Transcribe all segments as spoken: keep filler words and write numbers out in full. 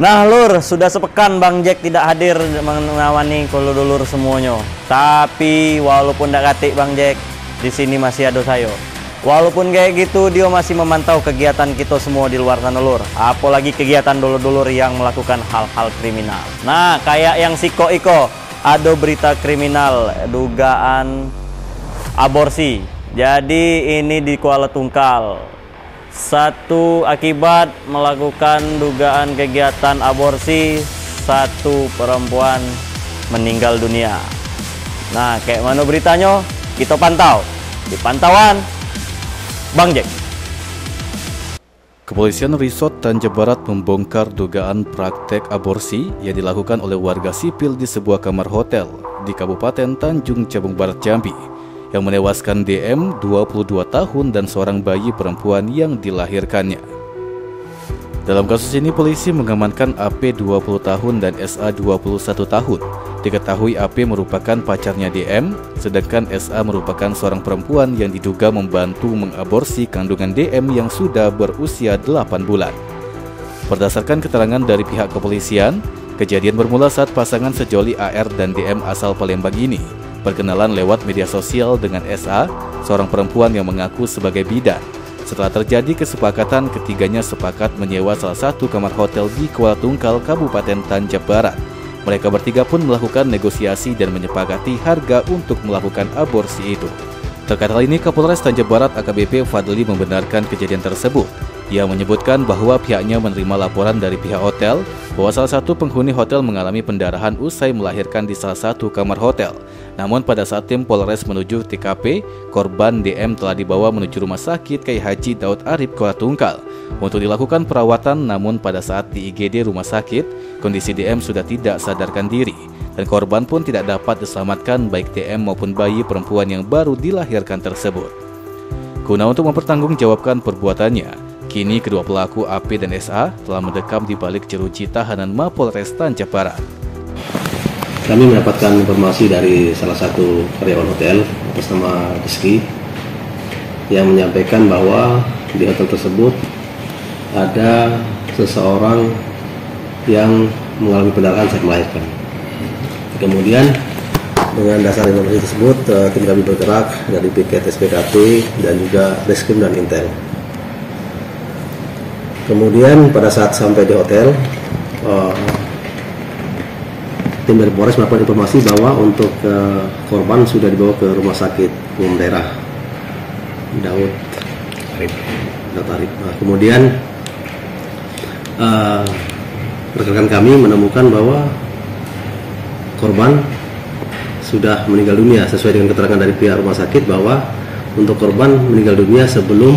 Nah lur, sudah sepekan Bang Jek tidak hadir menawani dulur semuanya. Tapi walaupun tidak katik Bang Jek, di sini masih ada saya. Walaupun kayak gitu, dia masih memantau kegiatan kita semua di luar sana lur. Apalagi kegiatan dulur-dulur yang melakukan hal-hal kriminal. Nah kayak yang si Ko-Iko, ada berita kriminal dugaan aborsi. Jadi ini di Kuala Tungkal. Satu akibat melakukan dugaan kegiatan aborsi, satu perempuan meninggal dunia. Nah, kayak mana beritanya? Kita pantau di pantauan Bang Jek. Kepolisian Resort Tanjung Jabung Barat membongkar dugaan praktek aborsi yang dilakukan oleh warga sipil di sebuah kamar hotel di Kabupaten Tanjung Jabung Barat, Jambi, yang menewaskan D M dua puluh dua tahun dan seorang bayi perempuan yang dilahirkannya. Dalam kasus ini polisi mengamankan A P dua puluh tahun dan S A dua puluh satu tahun. Diketahui A P merupakan pacarnya D M, sedangkan S A merupakan seorang perempuan yang diduga membantu mengaborsi kandungan D M yang sudah berusia delapan bulan. Berdasarkan keterangan dari pihak kepolisian, kejadian bermula saat pasangan sejoli A R dan D M asal Palembang ini perkenalan lewat media sosial dengan S A, seorang perempuan yang mengaku sebagai bidan. Setelah terjadi kesepakatan, ketiganya sepakat menyewa salah satu kamar hotel di Kuala Tungkal, Kabupaten Tanjung Jabung Barat. Mereka bertiga pun melakukan negosiasi dan menyepakati harga untuk melakukan aborsi itu. Terkait hal ini, Kapolres Tanjung Jabung Barat A K B P Fadli membenarkan kejadian tersebut. Ia menyebutkan bahwa pihaknya menerima laporan dari pihak hotel bahwa salah satu penghuni hotel mengalami pendarahan usai melahirkan di salah satu kamar hotel. Namun pada saat tim Polres menuju T K P, korban D M telah dibawa menuju Rumah Sakit Kyai Haji Daud Arif, Kuala Tungkal untuk dilakukan perawatan. Namun pada saat di I G D rumah sakit, kondisi D M sudah tidak sadarkan diri dan korban pun tidak dapat diselamatkan, baik D M maupun bayi perempuan yang baru dilahirkan tersebut. Guna untuk mempertanggungjawabkan perbuatannya, kini kedua pelaku A P dan S A telah mendekam di balik jeruji tahanan Mapolres Tanjung Barat. Kami mendapatkan informasi dari salah satu karyawan hotel atas nama Rizky yang menyampaikan bahwa di hotel tersebut ada seseorang yang mengalami pendarahan saat melahirkan. Kemudian dengan dasar informasi tersebut, tim kami bergerak dari piket S P K P dan juga Reskrim dan Intel. Kemudian pada saat sampai di hotel, uh, tim dari Polres melakukan informasi bahwa untuk uh, korban sudah dibawa ke rumah sakit umum daerah Daud Arif. Daud Arif. Nah, kemudian uh, rekan kami menemukan bahwa korban sudah meninggal dunia sesuai dengan keterangan dari pihak rumah sakit bahwa untuk korban meninggal dunia sebelum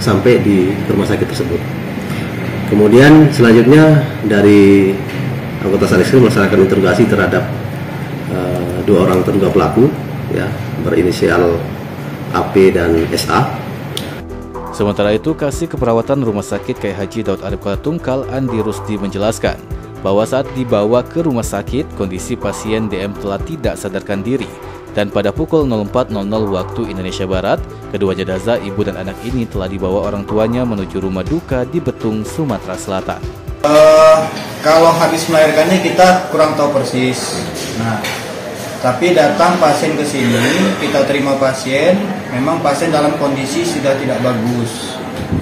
sampai di rumah sakit tersebut. Kemudian selanjutnya dari anggota Satreskrim melaksanakan interogasi terhadap uh, dua orang terduga pelaku, ya, berinisial A P dan S A. Sementara itu, Kasih Keperawatan Rumah Sakit Kyai Haji Daud Arif Kuala Tungkal, Andi Rusdi, menjelaskan bahwa saat dibawa ke rumah sakit, kondisi pasien D M telah tidak sadarkan diri. Dan pada pukul nol empat nol nol waktu Indonesia Barat, kedua jenazah ibu dan anak ini telah dibawa orang tuanya menuju rumah duka di Betung, Sumatera Selatan. Uh, kalau habis melahirkannya kita kurang tahu persis. Nah, tapi datang pasien ke sini, kita terima pasien, memang pasien dalam kondisi sudah tidak bagus,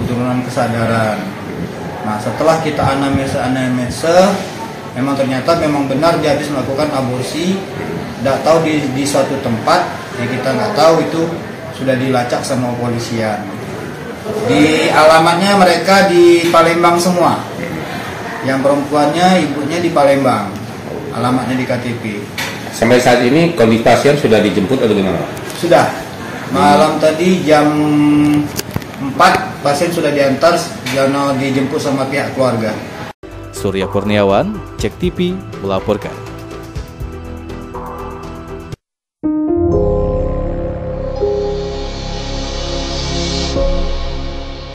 penurunan kesadaran. Nah, setelah kita anamnesa-anamnesa, memang ternyata memang benar dia habis melakukan aborsi. Tidak tahu di, di suatu tempat yang kita nggak tahu itu sudah dilacak sama kepolisian. Di alamatnya mereka di Palembang semua. Yang perempuannya ibunya di Palembang. Alamatnya di K T P. Sampai saat ini kondisi pasien sudah dijemput atau gimana? Sudah. Malam hmm. tadi jam empat pasien sudah diantar, dijemput sama pihak keluarga. Surya Purniawan, Jek T V melaporkan.